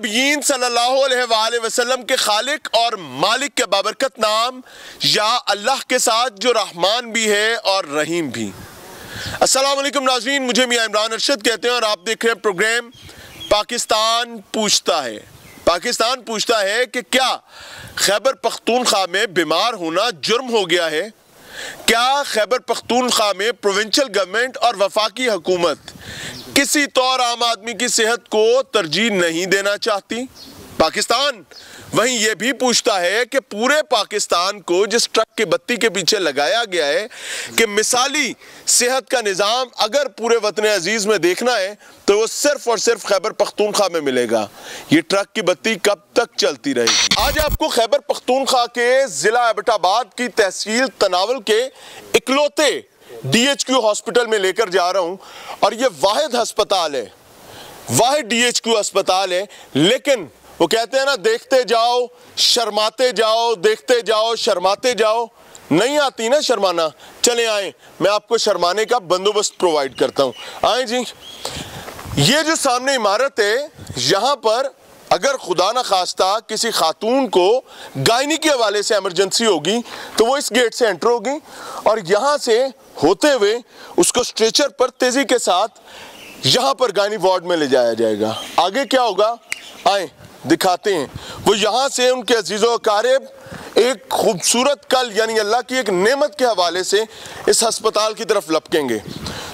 नबीन सल्लल्लाहु अलैहि वसल्लम के खालिक और मालिक के बाबरकत नाम या अल्लाह के साथ जो रहमान भी है और रहीम भी। अस्सलाम वालेकुम नाज़रीन, मुझे मियां इमरान अरशद कहते हैं और आप देख रहे हैं प्रोग्राम पाकिस्तान पूछता है। पाकिस्तान पूछता है कि क्या खैबर पख्तूनख्वा में बीमार होना जुर्म हो गया है? क्या खैबर पख्तूनख्वा में प्रोविंशियल गवर्नमेंट और वफाकी हुकूमत किसी तौर आम आदमी की सेहत को तरजीह नहीं देना चाहती? पाकिस्तान वहीं यह भी पूछता है कि पूरे पाकिस्तान को जिस ट्रक की बत्ती के पीछे लगाया गया है कि मिसाली सेहत का निज़ाम अगर पूरे वतन अजीज़ में देखना है तो वो सिर्फ और सिर्फ खैबर पख्तूनख्वा में मिलेगा। ये ट्रक की बत्ती कब तक चलती रहेगी? आज आपको खैबर पख्तूनख्वा के ज़िला अब्बोटाबाद की तहसील तनावल के इकलौते DHQ हॉस्पिटल में लेकर जा रहा हूँ और ये वाहिद हस्पताल है, वाहिद DHQ अस्पताल है। लेकिन वो कहते हैं ना, देखते जाओ शर्माते जाओ, देखते जाओ शर्माते जाओ, नहीं आती ना शर्माना। चले आए, मैं आपको शर्माने का बंदोबस्त प्रोवाइड करता हूँ। आए जी, ये जो सामने इमारत है यहाँ पर अगर खुदा ना खास्ता किसी खातून को गायनी के हवाले से एमरजेंसी होगी तो वो इस गेट से एंटर होगी और यहाँ से होते हुए उसको स्ट्रेचर पर तेज़ी के साथ यहाँ पर गायनी वार्ड में ले जाया जाएगा। आगे क्या होगा आए दिखाते हैं। वो यहाँ से उनके अजीज़ों अकारिब एक खूबसूरत कल यानी अल्लाह की एक नेमत के हवाले से इस हस्पताल की तरफ लपकेंगे।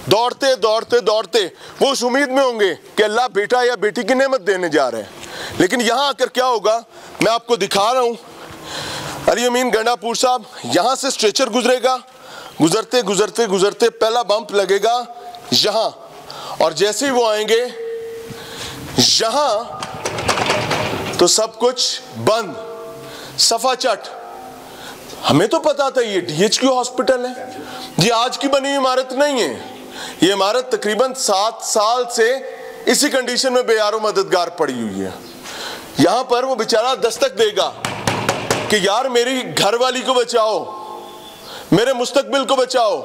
दौड़ते दौड़ते दौड़ते वो उस उम्मीद में होंगे कि अल्लाह बेटा या बेटी की नेमत देने जा रहे हैं। लेकिन यहाँ आकर क्या होगा मैं आपको दिखा रहा हूँ। अली अमीन गंडापुर साहब, यहाँ से स्ट्रेचर गुजरेगा, गुजरते गुजरते गुजरते पहला बम्प लगेगा यहाँ और जैसे ही वो आएंगे यहाँ तो सब कुछ बंद सफा चट। हमें तो पता था ये DHQ हॉस्पिटल है, ये आज की बनी इमारत नहीं है। ये इमारत तकरीबन 7 साल से इसी कंडीशन में बेयारो मददगार पड़ी हुई है। यहाँ पर वो बेचारा दस्तक देगा कि यार मेरी घरवाली को बचाओ, मेरे मुस्तकबिल को बचाओ।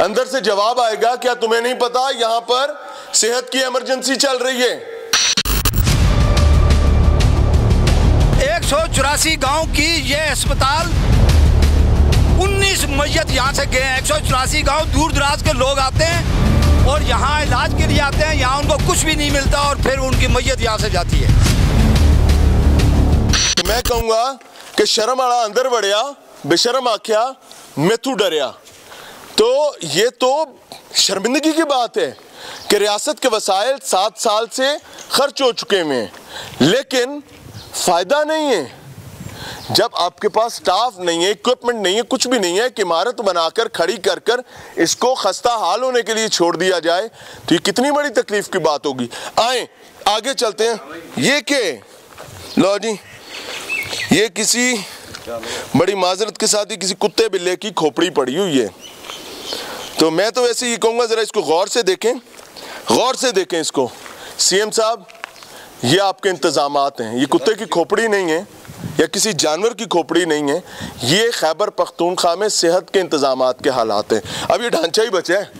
अंदर से जवाब आएगा क्या तुम्हें नहीं पता यहाँ पर सेहत की इमरजेंसी चल रही है। 184 गांव की ये अस्पताल, 19 मयत यहाँ से गए हैं। 184 गाँव दूर दराज के लोग आते हैं और यहाँ इलाज के लिए आते हैं, यहाँ उनको कुछ भी नहीं मिलता और फिर उनकी मयत यहाँ से जाती है। मैं कहूँगा कि शर्म आला अंदर बढ़िया बेशरम आख्या मेथू डरिया। तो ये तो शर्मिंदगी की बात है कि रियासत के वसायल 7 साल से खर्च हो चुके हुए हैं लेकिन फ़ायदा नहीं है। जब आपके पास स्टाफ नहीं है, इक्विपमेंट नहीं है, कुछ भी नहीं है कि इमारत बनाकर खड़ी कर कर इसको खस्ता हाल होने के लिए छोड़ दिया जाए तो ये कितनी बड़ी तकलीफ की बात होगी। आए आगे चलते हैं। ये के लो जी, ये किसी बड़ी माजरत के साथ ही किसी कुत्ते बिल्ले की खोपड़ी पड़ी हुई है। तो मैं तो वैसे ही कहूँगा ज़रा इसको गौर से देखें, गौर से देखें इसको। CM साहब, ये आपके इंतज़ामात हैं, ये कुत्ते की खोपड़ी नहीं है या किसी जानवर की खोपड़ी नहीं है, ये खैबर पख्तूनख्वा में सेहत के इंतजामात के हालात हैं। अब ये ढांचा ही बचा है,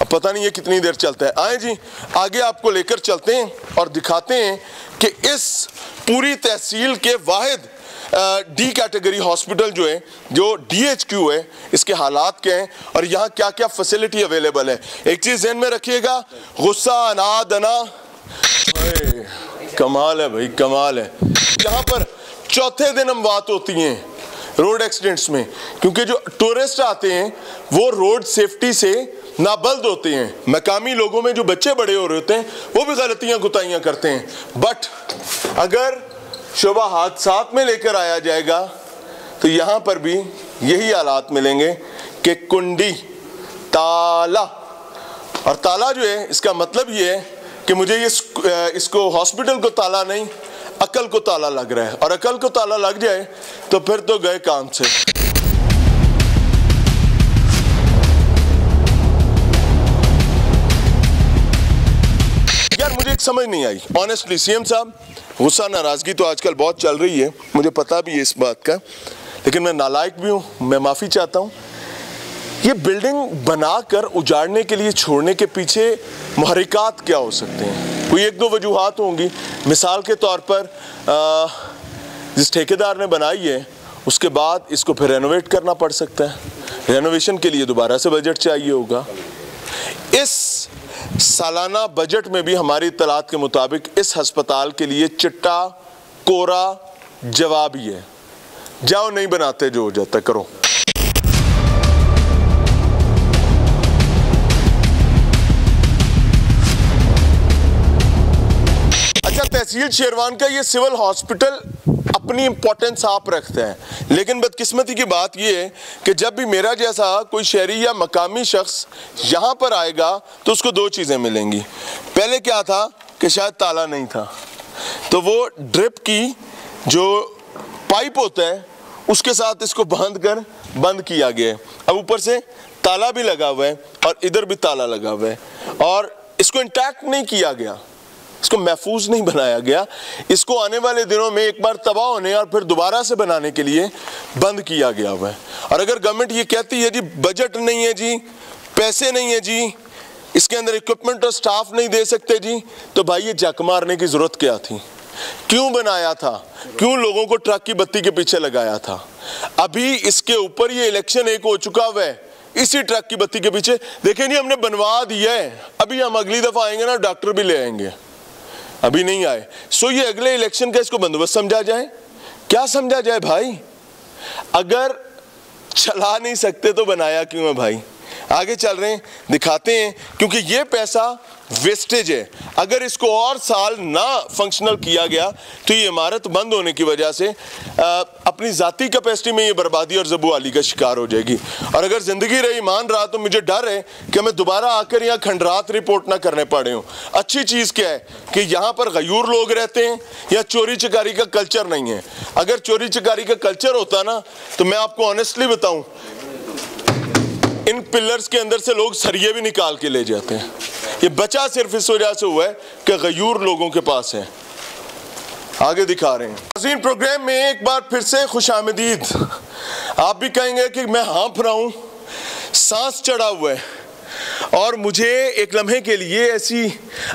अब पता नहीं ये कितनी देर चलता है। आए जी, आगे आपको लेकर चलते हैं और दिखाते हैं कि इस पूरी तहसील के वाहिद D कैटेगरी हॉस्पिटल जो है, जो DHQ है, इसके हालात क्या हैं और यहाँ क्या क्या फैसिलिटी अवेलेबल है। एक चीज़ ध्यान में रखिएगा, गुस्सा अना दना, कमाल है भाई कमाल है। यहाँ पर चौथे दिन अमवात होती हैं रोड एक्सीडेंट्स में क्योंकि जो टूरिस्ट आते हैं वो रोड सेफ्टी से नाबल्द होते हैं। मकामी लोगों में जो बच्चे बड़े हो रहे होते हैं वो भी गलतियाँ गुताइयाँ करते हैं। बट अगर शोबा हादसात में लेकर आया जाएगा तो यहाँ पर भी यही हालात मिलेंगे कि कुंडी ताला, और ताला जो है इसका मतलब ये है कि मुझे इसको हॉस्पिटल को ताला नहीं अकल को ताला लग रहा है और अकल को ताला लग जाए तो फिर तो गए काम से। यार मुझे एक समझ नहीं आई ऑनेस्टली। CM साहब, गुस्सा नाराजगी तो आजकल बहुत चल रही है, मुझे पता भी है इस बात का, लेकिन मैं नालायक भी हूँ, मैं माफ़ी चाहता हूँ। ये बिल्डिंग बनाकर उजाड़ने के लिए छोड़ने के पीछे महरिकात क्या हो सकते हैं? कोई एक दो वजूहात होंगी मिसाल के तौर पर जिस ठेकेदार ने बनाई है उसके बाद इसको फिर रेनोवेट करना पड़ सकता है, रेनोवेशन के लिए दोबारा से बजट चाहिए होगा। इस सालाना बजट में भी हमारी इत्तलात के मुताबिक इस हस्पताल के लिए चिट्टा कोरा जवाब ही है, जाओ नहीं बनाते, जो हो जाता करो। अच्छा, तहसील शेरवान का ये सिविल हॉस्पिटल अपनी इंपॉर्टेंस आप रखते हैं, लेकिन बदकिस्मती की बात यह है कि जब भी मेरा जैसा कोई शहरी या मकामी शख्स यहाँ पर आएगा तो उसको दो चीज़ें मिलेंगी। पहले क्या था कि शायद ताला नहीं था, तो वो ड्रिप की जो पाइप होता है उसके साथ इसको बांध कर बंद किया गया है। अब ऊपर से ताला भी लगा हुआ है और इधर भी ताला लगा हुआ है, और इसको इंटैक्ट नहीं किया गया, इसको महफूज नहीं बनाया गया, इसको आने वाले दिनों में एक बार तबाह होने और फिर दोबारा से बनाने के लिए बंद किया गया हुआ है। और अगर गवर्नमेंट ये कहती है जी बजट नहीं है जी, पैसे नहीं है जी, इसके अंदर इक्विपमेंट और स्टाफ नहीं दे सकते जी, तो भाई ये जक मारने की ज़रूरत क्या थी, क्यों बनाया था, क्यों लोगों को ट्रक की बत्ती के पीछे लगाया था। अभी इसके ऊपर ये इलेक्शन एक हो चुका हुआ है, इसी ट्रक की बत्ती के पीछे देखें जी हमने बनवा दिया है, अभी हम अगली दफ़ा आएंगे ना डॉक्टर भी ले आएंगे, अभी नहीं आए। सो ये अगले इलेक्शन का इसको बंदोबस्त समझा जाए, क्या समझा जाए भाई, अगर चला नहीं सकते तो बनाया क्यों है भाई। आगे चल रहे हैं, दिखाते हैं, क्योंकि ये पैसा वेस्टेज है। अगर इसको और साल ना फंक्शनल किया गया तो ये इमारत बंद होने की वजह से अपनी ज़ाती कैपेसिटी में ये बर्बादी और जबूआली का शिकार हो जाएगी। और अगर ज़िंदगी रही ईमान रहा तो मुझे डर है कि हमें दोबारा आकर यहाँ खंडरात रिपोर्ट ना करने पड़े हों। अच्छी चीज़ क्या है कि यहाँ पर गयूर लोग रहते हैं, यहाँ चोरी चकारी का कल्चर नहीं है। अगर चोरी चकारी का कल्चर होता ना तो मैं आपको ऑनेस्टली बताऊँ इन पिलर्स के अंदर से लोग सरिये भी निकाल के ले जाते हैं। ये बचा सिर्फ इस वजह से हुआ है कि गयूर लोगों के पास है। आगे दिखा रहे हैं हसीन प्रोग्राम में एक बार फिर से खुशामदीद। आप भी कहेंगे कि मैं हाँफ रहा हूँ, सांस चढ़ा हुआ है और मुझे एक लम्हे के लिए ऐसी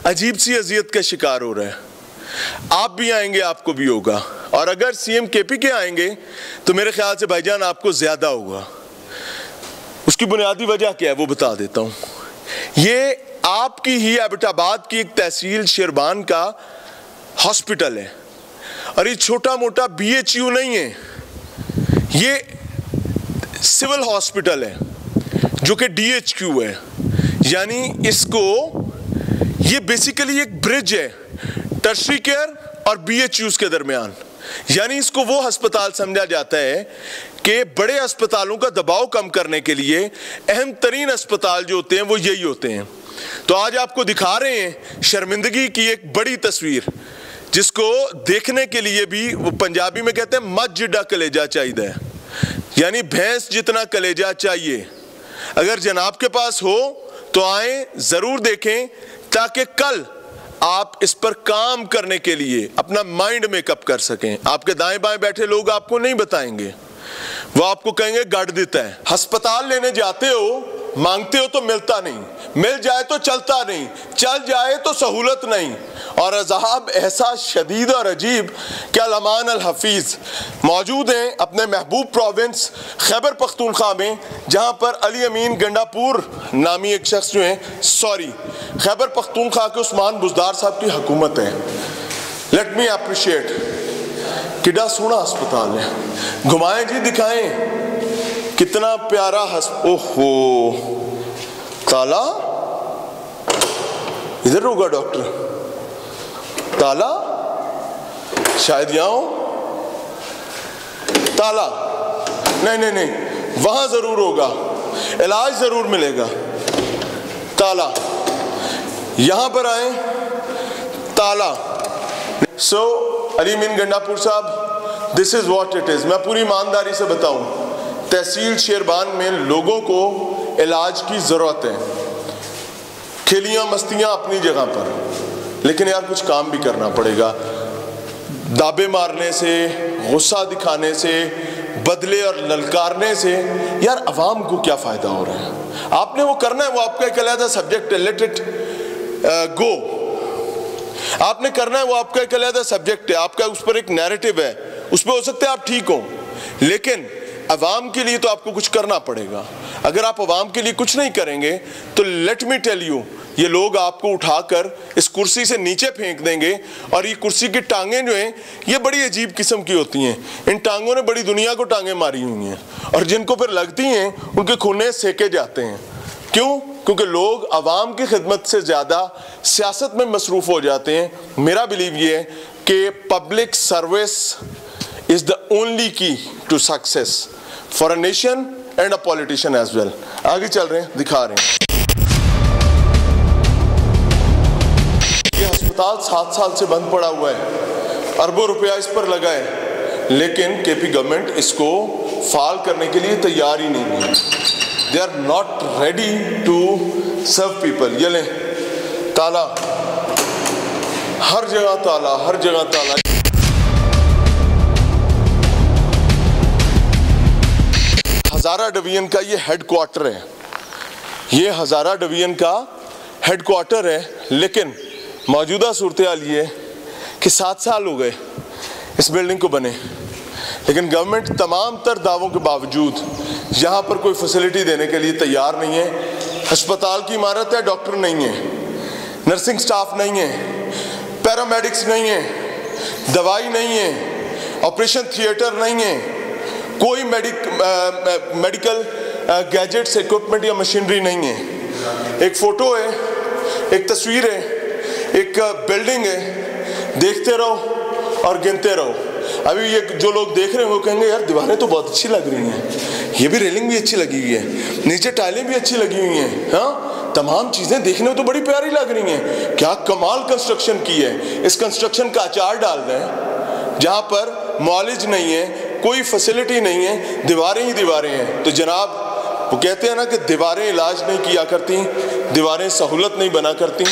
अजीब सी अजियत का शिकार हो रहा है। आप भी आएंगे, आपको भी होगा, और अगर CMKP के आएंगे तो मेरे ख्याल से भाईजान आपको ज़्यादा होगा। उसकी बुनियादी वजह क्या है वो बता देता हूँ। ये आपकी ही अब्बोटाबाद की एक तहसील शेरवान का हॉस्पिटल है और ये छोटा मोटा BHU नहीं है, ये सिविल हॉस्पिटल है जो कि DHQ है। यानी इसको ये बेसिकली एक ब्रिज है टर्शरी केयर और BHUs के दरमियान। यानी इसको वो अस्पताल समझा जाता है कि बड़े अस्पतालों का दबाव कम करने के लिए अहम तरीन अस्पताल जो होते हैं वो यही होते हैं। तो आज आपको दिखा रहे हैं शर्मिंदगी की एक बड़ी तस्वीर जिसको देखने के लिए भी वो पंजाबी में कहते हैं मत जिड्डा कलेजा चाहिए, यानी भैंस जितना कलेजा चाहिए। अगर जनाब के पास हो तो आए, ज़रूर देखें, ताकि कल आप इस पर काम करने के लिए अपना माइंड मेकअप कर सकें। आपके दाएं बाएं बैठे लोग आपको नहीं बताएंगे, वो आपको कहेंगे गड़ देता है। अस्पताल लेने जाते हो, मांगते हो तो मिलता नहीं, मिल जाए तो चलता नहीं, चल जाए तो सहूलत नहीं। और अज़ाब ऐसा शदीद और अजीब कि अल-अमान अल-हफीज़ मौजूद हैं अपने महबूब प्रोविंस खैबर पख्तूनख्वा में, जहाँ पर अली अमीन गंडापुर नामी एक शख्स जो हैं, सॉरी खैबर पख्तूनख्वा के उस्मान बुजदार साहब की हुकूमत है। लेट मी अप्रिशिएट, किडा सोना अस्पताल है, घुमाएँ जी दिखाएँ, कितना प्यारा ओहो ताला इधर होगा, डॉक्टर ताला शायद यहाँ, ताला नहीं वहाँ ज़रूर होगा, इलाज ज़रूर मिलेगा, ताला यहाँ पर आए, ताला। सो अली अमीन गंडापुर साहब, this is what it is. मैं पूरी ईमानदारी से बताऊँ तहसील शेरबान में लोगों को इलाज की ज़रूरत है, खेलियाँ मस्तियाँ अपनी जगह पर, लेकिन यार कुछ काम भी करना पड़ेगा। दाबे मारने से, गुस्सा दिखाने से, बदले और ललकारने से यार आवाम को क्या फ़ायदा हो रहा है। आपने वो करना है, वो आपका एक अलग सब्जेक्ट है, लेट इट गो। आपने करना है वो आपका एक अलग सब्जेक्ट है, आपका उस पर एक नैरेटिव है, उसमें हो सकता है आप ठीक हो, लेकिन अवाम के लिए तो आपको कुछ करना पड़ेगा। अगर आप अवाम के लिए कुछ नहीं करेंगे तो लेट मी टेल यू, ये लोग आपको उठाकर इस कुर्सी से नीचे फेंक देंगे। और ये कुर्सी की टांगें जो हैं ये बड़ी अजीब किस्म की होती हैं, इन टांगों ने बड़ी दुनिया को टांगें मारी हुई हैं, और जिनको फिर लगती हैं उनके खूने सेके जाते हैं। क्यों? क्योंकि लोग आवाम की खिदमत से ज़्यादा सियासत में मसरूफ़ हो जाते हैं। मेरा बिलीव ये है कि public service is the only key to success for a nation and a politician as well। आगे चल रहे हैं, दिखा रहे हैं ये अस्पताल 7 साल से बंद पड़ा हुआ है, अरबों रुपया इस पर लगा है, लेकिन केपी गवर्नमेंट इसको फाल करने के लिए तैयार ही नहीं है। They are not ready to serve people. ये लें ताला, हर जगह ताला, हर जगह ताला। हज़ारा डिवीज़न का ये हेड क्वार्टर है, ये हज़ारा डिवीज़न का हेड क्वार्टर है, लेकिन मौजूदा सूरत हाल ये कि 7 साल हो गए इस बिल्डिंग को बने, लेकिन गवर्नमेंट तमाम तर दावों के बावजूद यहाँ पर कोई फैसिलिटी देने के लिए तैयार नहीं है। अस्पताल की इमारत है, डॉक्टर नहीं है, नर्सिंग स्टाफ नहीं है, पैरामेडिक्स नहीं है, दवाई नहीं है, ऑपरेशन थिएटर नहीं है, कोई मेडिकल गैजेट्स, इक्विपमेंट या मशीनरी नहीं है। एक फ़ोटो है, एक तस्वीर है, एक बिल्डिंग है, देखते रहो और गिनते रहो। अभी ये जो लोग देख रहे हो कहेंगे यार दीवारें तो बहुत अच्छी लग रही हैं, ये भी रेलिंग भी अच्छी लगी हुई है, नीचे टाइलें भी अच्छी लगी हुई हैं, हाँ तमाम चीज़ें देखने में तो बड़ी प्यारी लग रही हैं, क्या कमाल कंस्ट्रक्शन की है। इस कंस्ट्रक्शन का अचार डाल दें जहाँ पर मॉलेज नहीं है, कोई फैसिलिटी नहीं है, दीवारें ही दीवारें हैं। तो जनाब वो कहते हैं ना कि दीवारें इलाज नहीं किया करती, दीवारें सहूलत नहीं बना करती।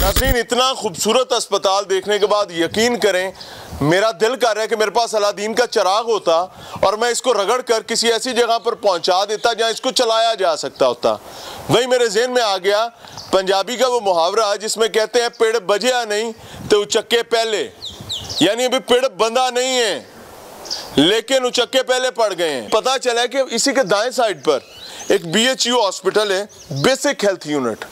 नाज़रीन, इतना खूबसूरत अस्पताल देखने के बाद यकीन करें मेरा दिल कर रहा है कि मेरे पास अलादीन का चिराग होता और मैं इसको रगड़ कर किसी ऐसी जगह पर पहुंचा देता जहां इसको चलाया जा सकता होता। वही मेरे जहन में आ गया पंजाबी का वो मुहावरा जिसमें कहते हैं पेड़ बजया नहीं तो उचक्के पहले, यानी अभी पेड़ बंधा नहीं है लेकिन उचक्के पहले पड़ गए हैं। पता चला है कि इसी के दाएं साइड पर एक BHU हॉस्पिटल है, बेसिक हेल्थ यूनिट,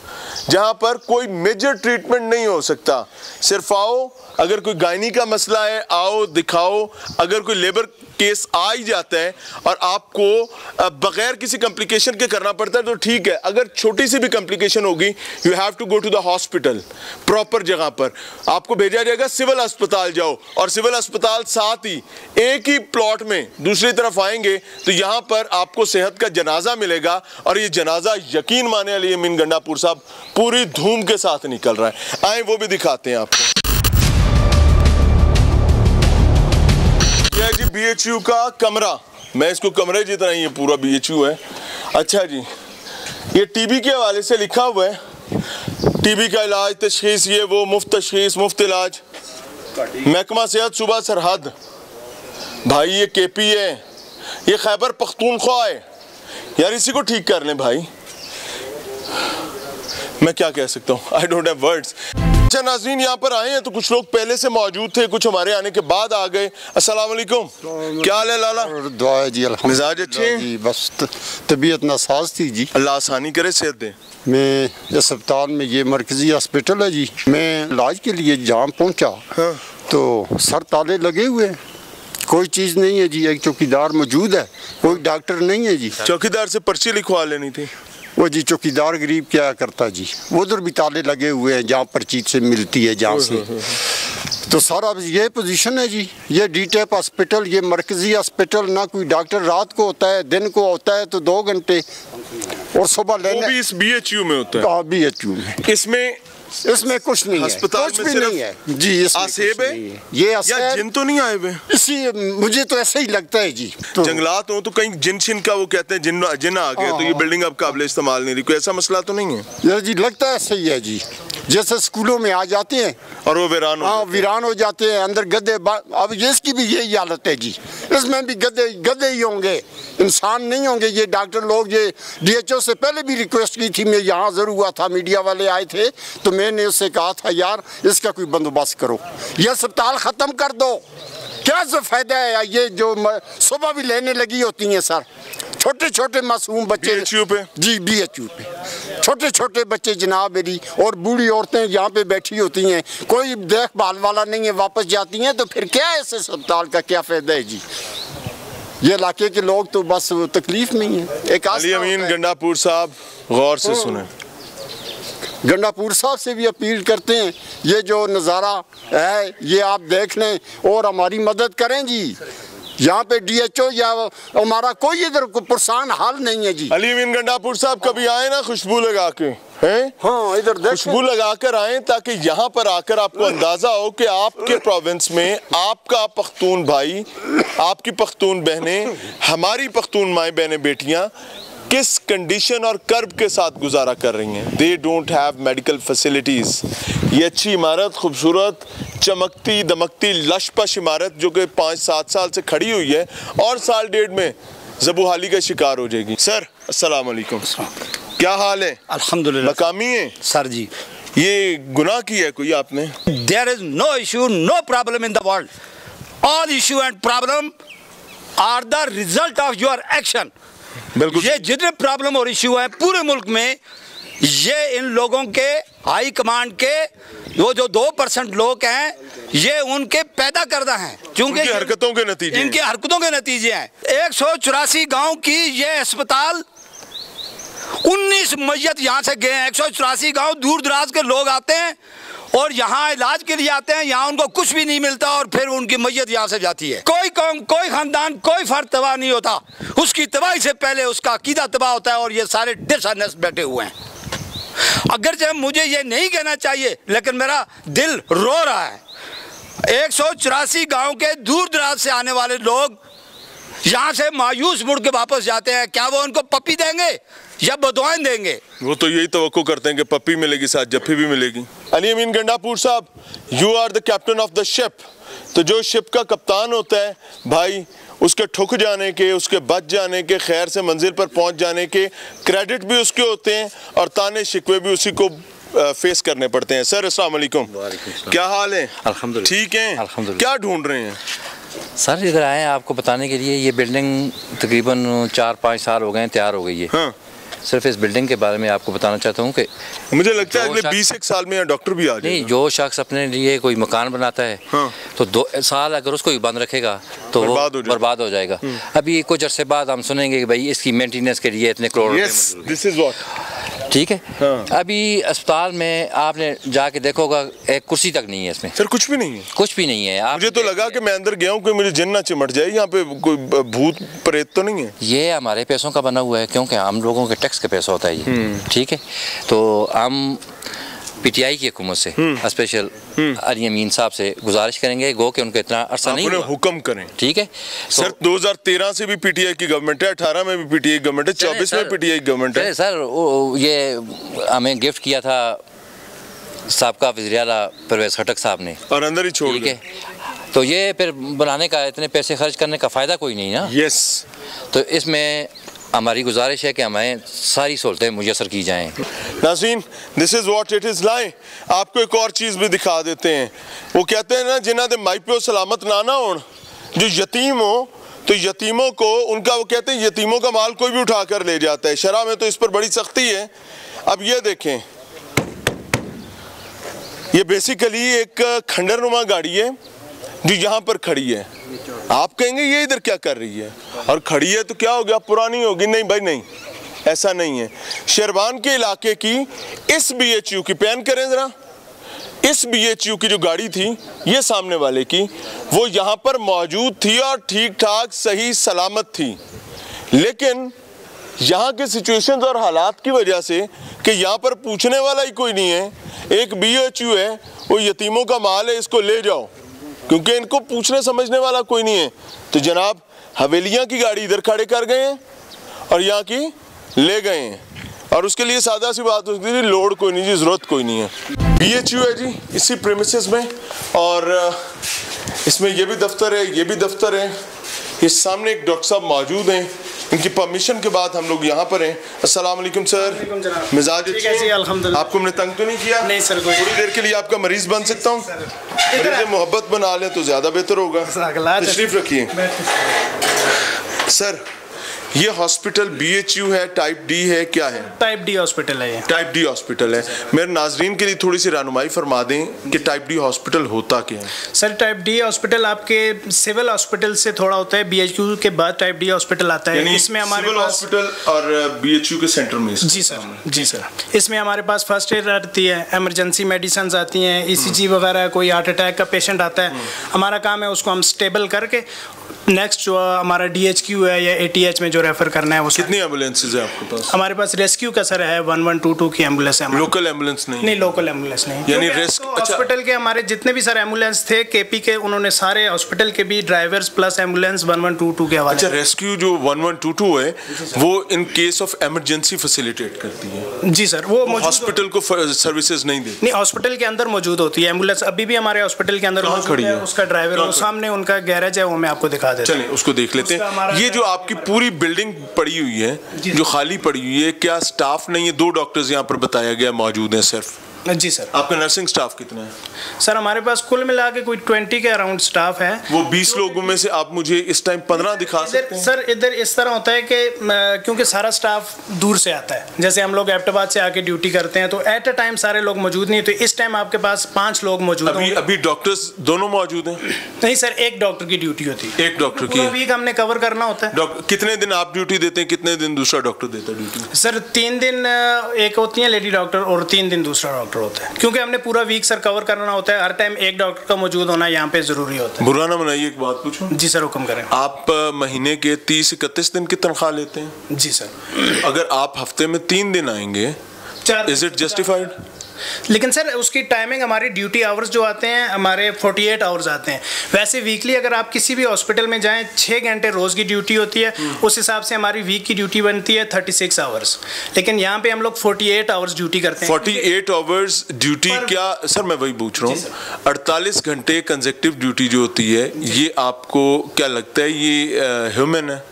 जहाँ पर कोई मेजर ट्रीटमेंट नहीं हो सकता। सिर्फ आओ, अगर कोई गायनी का मसला है आओ दिखाओ, अगर कोई लेबर केस आ ही जाता है और आपको बगैर किसी कॉम्प्लिकेशन के करना पड़ता है तो ठीक है, अगर छोटी सी भी कॉम्प्लिकेशन होगी you have to go to the hospital, proper जगह पर आपको भेजा जाएगा, सिविल अस्पताल जाओ। और सिविल अस्पताल साथ ही एक ही प्लॉट में दूसरी तरफ आएंगे तो यहाँ पर आपको सेहत का जनाजा मिलेगा। और ये जनाजा यकीन माने अली अमीन गंडापुर साहब पूरी धूम के साथ निकल रहा है। आए वो भी दिखाते हैं आपको। यह जी BHU का कमरा, मैं इसको कमरे जितना ही, ये पूरा BHU है। अच्छा जी, ये TB के हवाले से लिखा हुआ है, TB का इलाज, तशखीस, ये वो, मुफ्त तशखीस, मुफ्त इलाज, महकमा सेहत सूबा सरहद। भाई ये KP है, ये खैबर पख्तूनख्वा है, यार इसी को ठीक कर लें भाई, मैं क्या कह सकता हूँ, आई डोंट हैव वर्ड्स। अच्छा नाज़रीन, यहाँ पर आए हैं तो कुछ लोग पहले से मौजूद थे, कुछ हमारे आने के बाद आ गए। अस्सलाम वालेकुम, क्या हाल है लाला? दुआ है जी, मिजाज अच्छे जी, बस तबीयत नासाज थी जी, अल्लाह आसानी करे सेहत दे। मैं अस्पताल में, ये मरकजी हॉस्पिटल है जी, मैं इलाज के लिए जाम पहुँचा, हाँ। तो सर ताले लगे हुए, कोई चीज़ नहीं है जी, एक चौकीदार मौजूद है, कोई डॉक्टर नहीं है जी। चौकीदार से पर्ची लिखवा लेनी थी वो जी, चौकीदार गरीब क्या करता जी, उधर भी ताले लगे हुए हैं जहाँ पर चीज से मिलती है, जहाँ से तो सारा ये पोजीशन है जी। ये DTEP हॉस्पिटल, ये मरकज़ी हॉस्पिटल, ना कोई डॉक्टर रात को होता है, दिन को होता है तो 2 घंटे, और सुबह लेने वो भी इस BHU में होता है। हाँ BHU में, इसमें कुछ नहीं है, कुछ भी नहीं है जी, इसमें ये जिन तो नहीं आए हुए, इसी मुझे तो ऐसा ही लगता है जी, तो जंगलात हो तो कहीं जिन छिन का वो कहते हैं जिन आ गया तो ये बिल्डिंग अब काबिल इस्तेमाल नहीं रही, कोई ऐसा मसला तो नहीं है यार जी? लगता है ऐसा ही है जी, जैसे स्कूलों में आ जाते हैं और वो वीरान हो जाते हैं, अंदर गद्दे, अब ये इसकी भी यही हालत है जी, इसमें भी गधे ही होंगे, इंसान नहीं होंगे ये डॉक्टर लोग। ये DHO से पहले भी रिक्वेस्ट की थी, मैं यहाँ हाज़िर हुआ था, मीडिया वाले आए थे, तो मैंने उससे कहा था यार इसका कोई बंदोबस्त करो, यह अस्पताल ख़त्म कर दो, क्या जो फ़ायदा है। ये जो सुबह भी लेने लगी होती हैं सर, छोटे छोटे मासूम बच्चे DHU पे छोटे छोटे बच्चे जनाब मेरी, और बूढ़ी औरतें यहाँ पे बैठी होती हैं, कोई देखभाल वाला नहीं है, वापस जाती हैं, तो फिर क्या है इस अस्पताल का क्या फ़ायदा है जी। ये इलाके के लोग तो बस तकलीफ में ही है। एक अली अमीन गंडापुर साहब गौर से सुने, गंडापुर साहब से भी अपील करते हैं ये जो नज़ारा है ये आप देख लें और हमारी मदद करें जी। यहाँ पे DHO या हमारा कोई इधर को परेशान हाल नहीं है जी। अली अमीन गंडापुर साहब कभी आए ना खुशबू लगा के, हैं? हाँ, इधर खुशबू लगा कर आए ताकि यहाँ पर आकर आपको अंदाजा हो कि आपके प्रोविंस में आपका पख्तून भाई, आपकी पख्तून बहनें, हमारी पख्तून माए बहनें बेटियाँ किस कंडीशन और कर्ब के साथ गुजारा कर रही हैं। They don't have medical facilities. ये अच्छी इमारत, खूबसूरत, चमकती दमकती, लशपश इमारत जो कि 5-7 साल से खड़ी हुई है और साल डेढ़ में जबूहाली का शिकार हो जाएगी। सर अस्सलाम वालेकुम, क्या हाल है? अल्हम्दुलिल्लाह। मकामी है सर जी। ये गुनाह किया है कोई आपने? There is no issue, no problem in the world, all issue and problem are the result of your action. बिल्कुल, ये जितने प्रॉब्लम और इश्यू है पूरे मुल्क में, ये इन लोगों के हाई कमांड के वो जो 2% लोग हैं ये उनके पैदा करदा हैं, क्योंकि हरकतों के नतीजे, इनके हरकतों के नतीजे हैं। 184 गांव की ये अस्पताल, 19 मैयत यहाँ से गए हैं। 184 गाँव, दूर दराज के लोग आते हैं और यहाँ इलाज के लिए आते हैं, यहाँ उनको कुछ भी नहीं मिलता और फिर उनकी मैयत यहाँ से जाती है। कोई कौम, कोई खानदान, कोई फर्द तबाह नहीं होता, उसकी तबाही से पहले उसका अकीदा तबाह होता है और ये सारे डिसऑनेस्ट बैठे हुए हैं। अगर जब मुझे ये नहीं कहना चाहिए लेकिन मेरा दिल रो रहा है। 184 गाँव के दूर दराज से आने वाले लोग यहाँ से मायूस मुड़ के वापस जाते हैं। क्या वो उनको पप्पी देंगे या बदुआएं देंगे? वो तो यही तवक्को करते हैं कि पप्पी मिलेगी साथ जफ्फी भी मिलेगी। अली अमीन गंडापुर साहब, you are the captain of the ship, तो जो शिप का कप्तान होता है भाई, उसके ठुक जाने के, उसके बच जाने के, खैर से मंजिल पर पहुंच जाने के क्रेडिट भी उसके होते हैं और ताने शिकवे भी उसी को फेस करने पड़ते हैं। सर अस्सलाम वालेकुम, क्या हाल है? अल्हम्दुलिल्लाह ठीक है। क्या ढूंढ रहे हैं सर? इधर आए आपको बताने के लिए, ये बिल्डिंग तकरीबन 4-5 साल हो गए तैयार हो गई है। हाँ। सिर्फ इस बिल्डिंग के बारे में आपको बताना चाहता हूँ कि मुझे लगता है अगले 20 साल में डॉक्टर भी आ जाएगा। नहीं, जो शख्स अपने लिए कोई मकान बनाता है, हाँ, तो 2 साल अगर उसको बंद रखेगा तो बर्बाद हो जाएगा। अभी कुछ अरसे बाद हम सुनेंगे कि भाई इसकी मेंटेनेंस के लिए इतने करोड़, ठीक है। हाँ। अभी अस्पताल में आपने जाके देखोगा एक कुर्सी तक नहीं है इसमें सर, कुछ भी नहीं है, कुछ भी नहीं है। आप मुझे तो लगा कि मैं अंदर गया हूँ कि मुझे जिन्ना चिमट जाए, यहाँ पे कोई भूत प्रेत तो नहीं है। ये हमारे पैसों का बना हुआ है क्योंकि हम लोगों के टैक्स का पैसा होता है ये, ठीक है। तो हम PTI की हुकूमत से स्पेशल अली अमीन साहब से गुजारिश करेंगे गो कि उनको इतना अरसा नहीं हुक्म करें, ठीक है सर। 2013 से भी PTI की गवर्नमेंट है, 18 में भी PTI गवर्नमेंट है, 24 में PTI गवर्नमेंट है सर। ये हमें गिफ्ट किया था साबका वज़ीर आला परवेज़ खटक साहब ने और अंदर ही छोड़ के, तो ये फिर बनाने का इतने पैसे खर्च करने का फ़ायदा कोई नहीं ना। यस, तो इसमें हमारी गुजारिश है कि हमें सारी सहूलतें मुयसर की जाएं। नाज़रीन, this is what it is लाए। आपको एक और चीज़ भी दिखा देते हैं। वो कहते हैं ना जिन्हों के माई प्यो सलामत ना ना हो, जो यतीम हो, तो यतीमों को उनका, वो कहते हैं यतीमों का माल कोई भी उठा कर ले जाता है। शरह में तो इस पर बड़ी सख्ती है। अब ये देखें, ये बेसिकली एक खंडरनुमा गाड़ी है जो यहाँ पर खड़ी है। आप कहेंगे ये इधर क्या कर रही है और खड़ी है तो क्या हो गया, पुरानी होगी? नहीं भाई नहीं, ऐसा नहीं है। शेरवान के इलाके की इस BHU की पैन करें ज़रा, इस BHU की जो गाड़ी थी ये सामने वाले की, वो यहाँ पर मौजूद थी और ठीक ठाक सही सलामत थी, लेकिन यहाँ के सिचुएशन और हालात की वजह से कि यहाँ पर पूछने वाला ही कोई नहीं है। एक BHU है, वो यतीमों का माल है, इसको ले जाओ, क्योंकि इनको पूछने समझने वाला कोई नहीं है। तो जनाब हवेलियाँ की गाड़ी इधर खड़े कर गए हैं और यहाँ की ले गए हैं, और उसके लिए सादा सी बात होती है, लोड कोई नहीं जी, ज़रूरत कोई नहीं है। BHU है जी इसी प्रेमिसेस में, और इसमें ये भी दफ्तर है, ये भी दफ्तर है, ये सामने एक डॉक्टर साहब मौजूद हैं, इनकी परमिशन के बाद हम लोग यहाँ पर हैं। अस्सलाम वालेकुम सर, मिजाज आपको हमने तंग तो नहीं किया? नहीं सर, थोड़ी देर के लिए आपका मरीज बन सकता हूँ? मोहब्बत बना लें तो ज़्यादा बेहतर होगा। तशरीफ रखिए सर। ये हॉस्पिटल BHU है, टाइप डी है, क्या है? टाइप डी हॉस्पिटल है। टाइप डी हॉस्पिटल है। मेरे नाजरीन के लिए थोड़ी सी रहनुमाई फरमा दें कि टाइप डी हॉस्पिटल होता क्या है? सर टाइप डी हॉस्पिटल आपके सिविल हॉस्पिटल से थोड़ा होता है, BHU के बाद टाइप डी हॉस्पिटल आता है। इसमें हमारे सिविल हॉस्पिटल और BHU के सेंटर में। जी सर, जी सर। इसमें हमारे पास फर्स्ट एड आती है, एमरजेंसी मेडिसिन आती हैं, ECG वगैरह। कोई हार्ट अटैक का पेशेंट आता है, हमारा काम है उसको हम स्टेबल करके नेक्स्ट जो हमारा DHQ है या ATH में जो रेफर करना है वो। कितनी एम्बुलेंसेज हैं आपके पास? हमारे पास रेस्क्यू का सर है 1122 की एम्बुलेंस है। लोकल एम्बुलेंस नहीं? नहीं, लोकल एम्बुलेंस नहीं। यानी रेस्क्यू हॉस्पिटल के हमारे जितने भी सर एम्बुलेंस थे KP के, उन्होंने सारे हॉस्पिटल के भी ड्राइवर्स प्लस एम्बुलेंस 1122 के हवाले। अच्छा, रेस्क्यू जो 1122 है वो in case of emergency facilitate करती है? जी सर, वो हॉस्पिटल को सर्विसेज नहीं देती। नहीं, हॉस्पिटल के अंदर मौजूद होती है एम्बुलेंस। अभी भी हमारे हॉस्पिटल के अंदर खड़ी है, उसका ड्राइवर सामने, उनका गैरेज है वो मैं आपको दिखा। चलिए उसको देख लेते हैं। ये जो आपकी पूरी बिल्डिंग पड़ी हुई है, जो खाली पड़ी हुई है, क्या स्टाफ नहीं है? 2 डॉक्टर्स यहाँ पर बताया गया मौजूद हैं सिर्फ। जी सर। आपका नर्सिंग स्टाफ कितना है? सर हमारे पास कुल मिला के कोई 20 के अराउंड स्टाफ है। वो 20 लोगों में से आप मुझे इस टाइम 15 दिखा सकते हैं? सर इधर इस तरह होता है कि क्योंकि सारा स्टाफ दूर से आता है, जैसे हम लोग एबटाबाद से आके ड्यूटी करते हैं, तो एट अ टाइम सारे लोग मौजूद नहीं, तो इस टाइम आपके पास 5 लोग मौजूद हैं। अभी डॉक्टर्स दोनों मौजूद हैं? नहीं सर, एक डॉक्टर की ड्यूटी होती है। एक डॉक्टर की वीक हमने कवर करना होता है। कितने दिन आप ड्यूटी देते हैं, कितने दिन दूसरा डॉक्टर देता है ड्यूटी? सर 3 दिन एक होती है लेडी डॉक्टर और 3 दिन दूसरा डॉक्टर होता है, क्योंकि हमने पूरा वीक सर कवर करना होता है। हर टाइम एक डॉक्टर का मौजूद होना यहाँ पे जरूरी होता है। बुरा ना मनाइए, एक बात पूछूं? जी सर, हुक्म करें। आप महीने के 30-31 दिन की तनख्वाह लेते हैं? जी सर। अगर आप हफ्ते में 3 दिन आएंगे, इज इट जस्टिफाइड? लेकिन सर उसकी टाइमिंग, हमारी ड्यूटी आवर्स जो आते हैं हमारे 48 आवर्स आते हैं। वैसे वीकली अगर आप किसी भी हॉस्पिटल में जाएं 6 घंटे रोज़ की ड्यूटी होती है, उस हिसाब से हमारी वीक की ड्यूटी बनती है 36 आवर्स, लेकिन यहाँ पे हम लोग 48 आवर्स ड्यूटी करते हैं। 48 आवर्स ड्यूटी क्या सर? मैं वही पूछ रहा हूँ, 48 घंटे कंसेक्टिव ड्यूटी जो होती है, ये आपको क्या लगता है ये ह्यूमन है?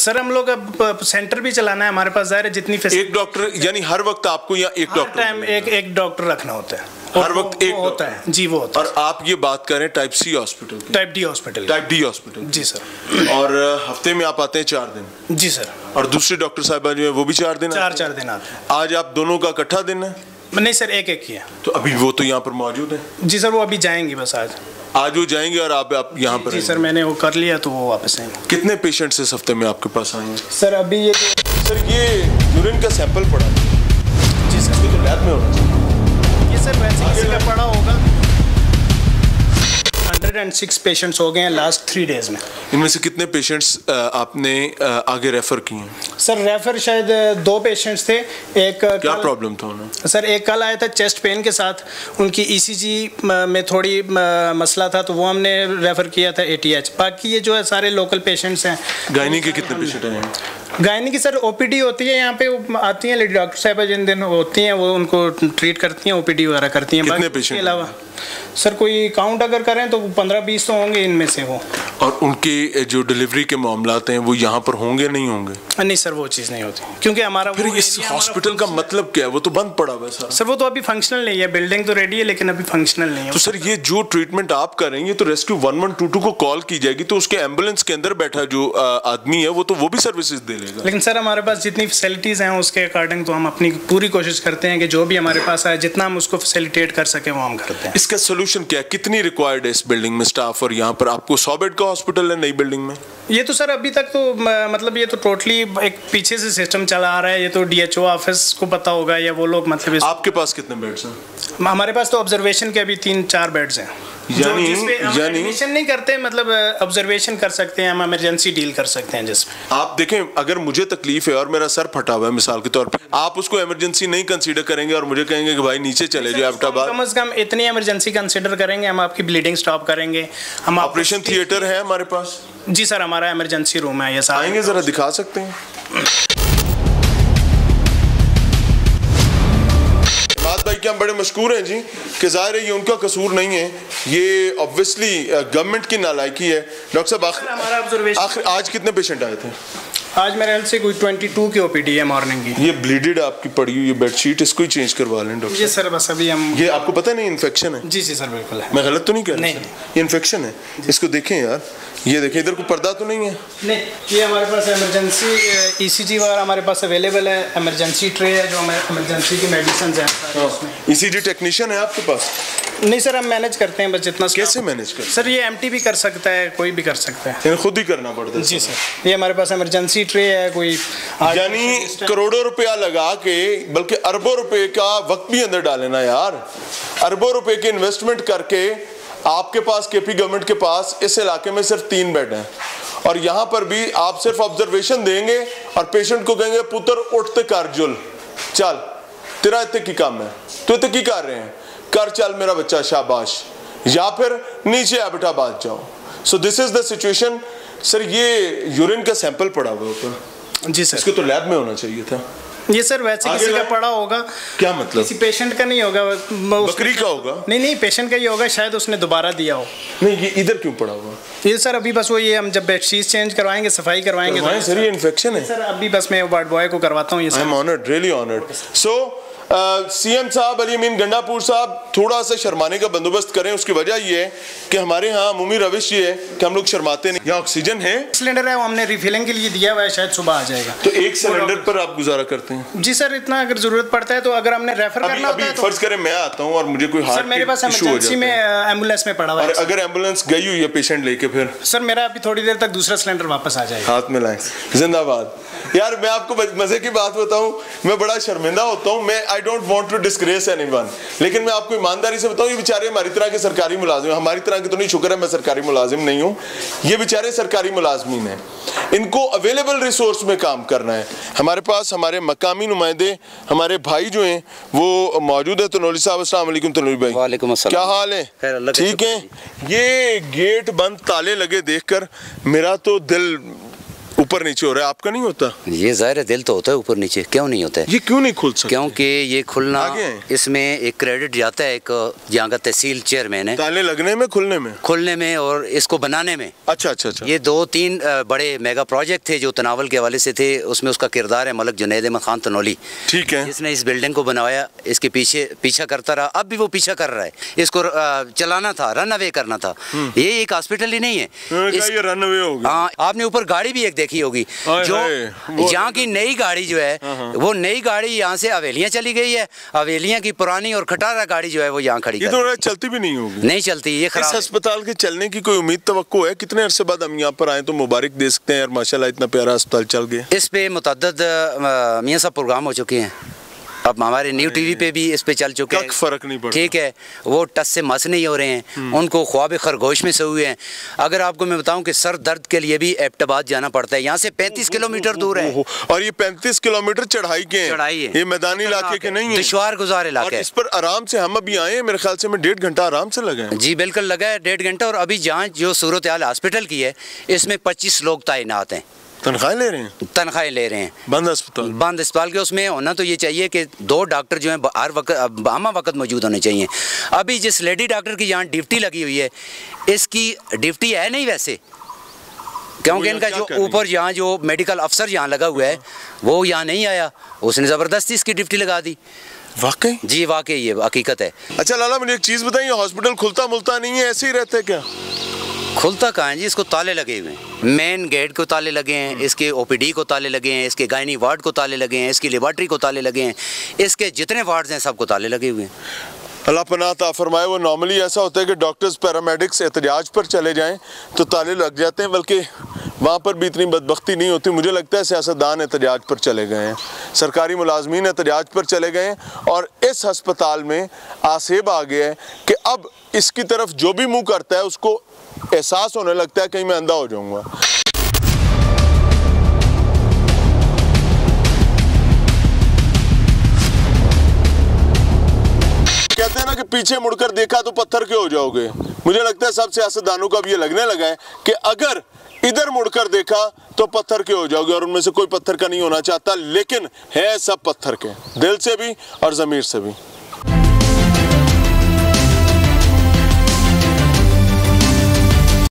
सर हम लोग अब सेंटर भी चलाना है, हमारे पास जाहिर है जितनी एक डॉक्टर, यानी हर वक्त आपको यहाँ एक डॉक्टर, टाइम एक डॉक्टर रखना होता है हर वक्त एक होता है। जी वो होता है। और आप ये बात कर रहे हैं type C hospital, type D hospital, type D hospital. जी सर। और हफ्ते में आप आते हैं 4 दिन? जी सर। और दूसरे डॉक्टर साहब जो है वो भी 4 दिन? 4-4 दिन आते हैं। आज आप दोनों का इकट्ठा दिन है? नहीं सर, एक एक ही है। तो अभी वो तो यहाँ पर मौजूद है? जी सर, वो अभी जाएंगी बस, आज वो जाएंगे और आप यहाँ पर? जी सर, मैंने वो कर लिया तो वो वापस आएंगे। कितने पेशेंट्स इस हफ्ते में आपके पास आएंगे सर? अभी ये सर ये यूरिन का सैंपल पड़ा है। जी सर, तो लैब में होगा ये सर, वैसे किसी में पड़ा होगा। 106 पेशेंट्स हो गए हैं लास्ट 3 डेज में। इनमें से कितने पेशेंट्स आपने आगे रेफर किए हैं? सर रेफर शायद 2 पेशेंट्स थे। एक क्या प्रॉब्लम था उन्हें? सर एक कल आया था चेस्ट पेन के साथ, उनकी ECG में थोड़ी मसला था, तो वो हमने रेफर किया था ATH। बाकी ये जो है सारे लोकल पेशेंट्स हैं। गायनी के कितने पेशेंट हैं? गायनी की सर OPD होती है, यहाँ पे आती हैं लेडी डॉक्टर साहब जिन दिन होती हैं, वो उनको ट्रीट करती हैं, OPD वगैरह करती हैं। बाकी इसके अलावा सर कोई काउंट अगर करें तो 15-20 तो होंगे इनमें से वो। और उनके जो डिलीवरी के मामलात हैं वो यहाँ पर होंगे नहीं होंगे? नहीं सर, वो चीज़ नहीं होती, क्योंकि हमारा फिर इस हॉस्पिटल का मतलब क्या है? वो तो बंद पड़ा हुआ है सर। सर वो तो अभी फंक्शनल नहीं है, बिल्डिंग तो रेडी है लेकिन अभी फंक्शनल नहीं है। तो सर ये जो ट्रीटमेंट आप करेंगे तो रेस्क्यू 1122 को कॉल की जाएगी, तो उसके एम्बुलेंस के अंदर बैठा जो आदमी है वो भी सर्विसेज दे लेगा। लेकिन सर हमारे पास जितनी फैसिलिटीज़ हैं उसके अकॉर्डिंग तो हम अपनी पूरी कोशिश करते हैं कि जो भी हमारे पास आए जितना हम उसको फैसिलिटेट कर सकें वो हम करते हैं। इसका सोल्यूशन क्या है? कितनी रिक्वायर्ड है इस बिल्डिंग में स्टाफ? और यहाँ पर आपको 100 बेड का हॉस्पिटल है नई बिल्डिंग में? ये तो सर अभी तक तो मतलब ये तो टोटली एक पीछे से सिस्टम चला आ रहा है, ये तो DHO ऑफिस को पता होगा या वो लोग मतलब। आपके पास कितने बेड्स हैं? हमारे पास तो ऑब्जर्वेशन के अभी 3-4 बेड्स हैं, यानी एडमिशन नहीं करते, मतलब ऑब्जर्वेशन कर सकते हैं हम, इमरजेंसी डील कर सकते हैं जिसमें। आप देखें अगर मुझे तकलीफ है और मेरा सर फटा हुआ है मिसाल के तौर पर, आप उसको इमरजेंसी नहीं कंसीडर करेंगे और मुझे कहेंगे कि भाई नीचे चले जाओ एबटाबाद? कम से कम इतनी इमरजेंसी कंसीडर करेंगे, हम आपकी ब्लीडिंग स्टॉप करेंगे। हम ऑपरेशन थिएटर है हमारे पास। जी सर, हमारा इमरजेंसी रूम है। ये सर आएंगे जरा दिखा सकते हैं? के हम बड़े मशहूर हैं जी कि ज़ाहिर है ये उनका कसूर नहीं है, ये ऑब्वियसली गवर्नमेंट की नालायकी है। डॉक्टर साहब आखिर आज कितने पेशेंट आए थे? आज मेरे ख्याल से कोई 22 की ओपीडी है मॉर्निंग की। ये ब्लीडेड आपकी पड़ी हुई ये बेडशीट, इसको ही चेंज करवा लें डॉक्टर। ये सर बस अभी हम, ये आपको पता नहीं इन्फेक्शन है? जी जी सर बिल्कुल है। मैं गलत तो नहीं कह रहा? ये इन्फेक्शन है, इसको देखें यार, ये देखें इधर कोई पर्दा तो नहीं है? नहीं, ये हमारे पास एमरजेंसी ECG वाला हमारे पास अवेलेबल है, एमरजेंसी ट्रे है जो एमरजेंसी की मेडिसिन है। ECG टेक्नीशियन है आपके पास? नहीं सर हम मैनेज करते हैं बस जितना। कैसे मैनेज कर सर? ये MT भी कर सकता है, कोई भी कर सकता है, खुद ही करना पड़ता है। जी सर ये हमारे पास एमरजेंसी ट्रे है कोई, यानी करोड़ों रुपया लगा के बल्कि अरबों रुपए का वक्त भी अंदर डाले ना यार, अरबों रुपए की इन्वेस्टमेंट करके आपके पास KP गवर्नमेंट के पास इस इलाके में सिर्फ 3 बेड हैं और यहाँ पर भी आप सिर्फ ऑब्जर्वेशन देंगे और पेशेंट को कहेंगे पुत्र उठते कर जुल चल तेरा इतने की काम है, तो इतने की कर रहे हैं, कर चल मेरा बच्चा शाबाश, या फिर नीचे अब्बोटाबाद जाओ। So this is the situation. Sir ये यूरिन का सैंपल पड़ा हुआ ऊपर? जी सर इसको तो लैब में होना चाहिए था। ये सर वैसे किसी का पड़ा होगा? क्या मतलब? किसी पेशेंट का नहीं होगा, बकरी का होगा? नहीं नहीं पेशेंट का ही होगा, शायद उसने दोबारा दिया हो। नहीं ये इधर क्यों पड़ा हुआ? ये सर अभी बस वो ये हम जब बेडशीट चेंज करवाएंगे सफाई करवाएंगे। तो सर ये इन्फेक्शन है सर, अभी बस मैं वार्ड बॉय को करवाता हूँ। I am honoured, really honoured. So CM साहब अली अमीन गंडापुर साहब थोड़ा सा शर्माने का बंदोबस्त करें। उसकी वजह ये है कि हमारे यहाँ अमूमी रविश ये है कि हम लोग शर्माते नहीं। यहाँ ऑक्सीजन है, सिलेंडर है, वो हमने रिफिलिंग के लिए दिया हुआ है, शायद सुबह आ जाएगा। तो एक सिलेंडर पर आप गुजारा करते हैं? जी सर इतना अगर जरूरत पड़ता है, तो अगर हमने रेफर करना होता है तो फर्ज करें मैं आता हूँ और मुझे कोई हार्ट मेरे पास इमरजेंसी में एम्बुलेंस में पड़ा हुआ है, अगर एम्बुलेंस गई हुई है पेशेंट लेके, फिर सर मेरा अभी थोड़ी देर तक दूसरा सिलेंडर वापस आ जाएगा। हाथ में लाएं। जिंदाबाद। यार मैं आपको मजे की बात बताऊं, मैं बड़ा शर्मिंदा होता हूं, मैं I don't want to disgrace anyone, लेकिन मैं आपको ईमानदारी से बताऊं ये बेचारे हमारी तरह के सरकारी मुलाजिम, हमारी तरह के तो नहीं शुक्र है मैं सरकारी मुलाजिम नहीं हूं, ये बेचारे सरकारी मुलाजमीन हैं, इनको अवेलेबल रिसोर्स में काम करना है। हमारे पास हमारे मकामी नुमाइंदे हमारे भाई जो हैं वो मौजूद है। तनोली साहब अस्सलाम वालेकुम। तनोली भाई वालेकुम अस्सलाम, क्या हाल है? ठीक है। ये गेट बंद ताले लगे देखकर मेरा तो दिल ऊपर नीचे हो रहा है, आपका नहीं होता? ये जाहिर है दिल तो होता है ऊपर नीचे, क्यों नहीं होता है? ये क्यों नहीं खुल सकता? क्योंकि ये खुलना इसमें एक क्रेडिट जाता है एक यहाँ का तहसील चेयरमैन है, ताले लगने में खुलने में और इसको बनाने में। अच्छा अच्छा अच्छा। ये 2-3 बड़े मेगा प्रोजेक्ट थे जो तनावल के हवाले से थे, उसमें उसका किरदार है मलिक जुनैद खान तनौली। ठीक है। इसने इस बिल्डिंग को बनवाया, इसके पीछे पीछा करता रहा, अब भी वो पीछा कर रहा है, इसको चलाना था, रन अवे करना था। ये एक हॉस्पिटल ही नहीं है, रन अवे होगा। हाँ आपने ऊपर गाड़ी भी एक की होगी जो यहाँ की नई गाड़ी जो है वो नई गाड़ी यहाँ से हवेलियाँ चली गई है, हवेलियाँ की पुरानी और खटारा गाड़ी जो है वो यहाँ खड़ी है, तो चलती भी नहीं होगी, नहीं चलती। ये खराब अस्पताल के चलने की कोई उम्मीद तवक्को है? कितने अरसे बाद हम यहाँ पर आए तो मुबारक दे सकते हैं यार, माशाल्लाह इतना प्यारा अस्पताल चल गया। इस पे मुतअद्दद मियां साहब प्रोग्राम हो चुके हैं, अब हमारे न्यू टीवी पे भी इस पे चल चुके हैं, फर्क नहीं पड़ता। ठीक है, वो टस से मस नहीं हो रहे हैं, उनको ख्वाब खरगोश में से हुए हैं। अगर आपको मैं बताऊं कि सर दर्द के लिए भी अब्बोटाबाद जाना पड़ता है, यहाँ से 35 किलोमीटर दूर है, और ये 35 किलोमीटर चढ़ाई के हैं, ये मैदानी इलाके के नहीं है, दुश्वार गुजार इलाके हैं। इस पर आराम से हम अभी आए, मेरे ख्याल से हमें 1.5 घंटा आराम से लगा है। जी बिल्कुल लगा है 1.5 घंटा। और अभी जहाँ जो सूरत हाल हॉस्पिटल की है इसमें 25 लोग तैनात हैं, तनख्वाहें ले रहे हैं, बंद अस्पताल के। उसमें होना तो ये चाहिए कि 2 डॉक्टर जो हैं हर वक्त आमा वक्त मौजूद होने चाहिए। अभी जिस लेडी डॉक्टर की यहाँ ड्यूटी लगी हुई है, इसकी ड्यूटी है नहीं वैसे, क्योंकि इनका जो ऊपर यहाँ जो मेडिकल अफसर यहाँ लगा हुआ है वो यहाँ नहीं आया, उसने ज़बरदस्ती इसकी ड्यूटी लगा दी। वाकई? जी वाकई, ये हकीकत है। अच्छा लाला मुझे एक चीज़ बताइए, हॉस्पिटल खुलता मुलता नहीं है, ऐसे ही रहता है क्या? खुलता कहाँ है जी, इसको ताले लगे हुए हैं, मेन गेट को ताले लगे हैं, इसके OPD को ताले लगे हैं, इसके गायनी वार्ड को ताले लगे हैं, इसकी लेबॉर्ट्री को ताले लगे हैं, इसके जितने वार्ड्स हैं सबको ताले लगे हुए हैं। अल्लाह पनाह अता फरमाए। वो नॉर्मली ऐसा होता है कि डॉक्टर्स पैरामेडिक्स एहतजाज पर चले जाएं तो ताले लग जाते हैं, बल्कि वहाँ पर भी इतनी बदबख्ती नहीं होती। मुझे लगता है सियासतदान एहतजाज पर चले गए हैं, सरकारी मुलाजमीन एहतजाज पर चले गए हैं, और इस हस्पताल में आसेब आ गया है कि अब इसकी तरफ जो भी मुँह करता है उसको एहसास होने लगता है कहीं मैं अंधा हो जाऊंगा। कहते हैं ना कि पीछे मुड़कर देखा तो पत्थर के हो जाओगे, मुझे लगता है सब सियासतदानों को अब ये लगने लगा है कि अगर इधर मुड़कर देखा तो पत्थर के हो जाओगे, और उनमें से कोई पत्थर का नहीं होना चाहता, लेकिन है सब पत्थर के, दिल से भी और ज़मीर से भी।